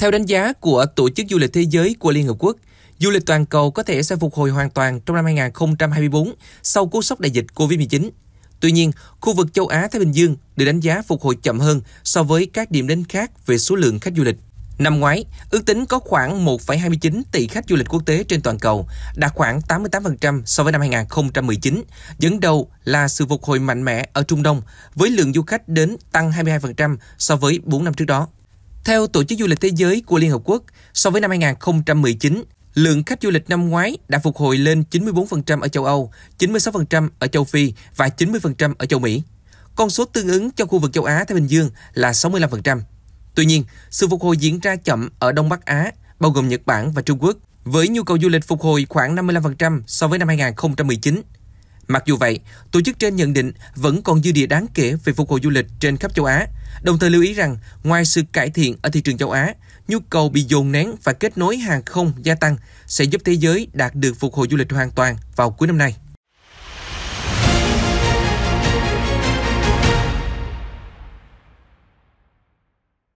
Theo đánh giá của Tổ chức Du lịch Thế giới của Liên Hợp Quốc, du lịch toàn cầu có thể sẽ phục hồi hoàn toàn trong năm 2024 sau cú sốc đại dịch Covid-19. Tuy nhiên, khu vực châu Á-Thái Bình Dương được đánh giá phục hồi chậm hơn so với các điểm đến khác về số lượng khách du lịch. Năm ngoái, ước tính có khoảng 1,29 tỷ khách du lịch quốc tế trên toàn cầu, đạt khoảng 88% so với năm 2019. Dẫn đầu là sự phục hồi mạnh mẽ ở Trung Đông, với lượng du khách đến tăng 22% so với 4 năm trước đó. Theo Tổ chức Du lịch Thế giới của Liên Hợp Quốc, so với năm 2019, lượng khách du lịch năm ngoái đã phục hồi lên 94% ở châu Âu, 96% ở châu Phi và 90% ở châu Mỹ. Con số tương ứng cho khu vực châu Á-Thái Bình Dương là 65%. Tuy nhiên, sự phục hồi diễn ra chậm ở Đông Bắc Á, bao gồm Nhật Bản và Trung Quốc, với nhu cầu du lịch phục hồi khoảng 55% so với năm 2019. Mặc dù vậy, tổ chức trên nhận định vẫn còn dư địa đáng kể về phục hồi du lịch trên khắp châu Á, đồng thời lưu ý rằng ngoài sự cải thiện ở thị trường châu Á, nhu cầu bị dồn nén và kết nối hàng không gia tăng sẽ giúp thế giới đạt được phục hồi du lịch hoàn toàn vào cuối năm nay.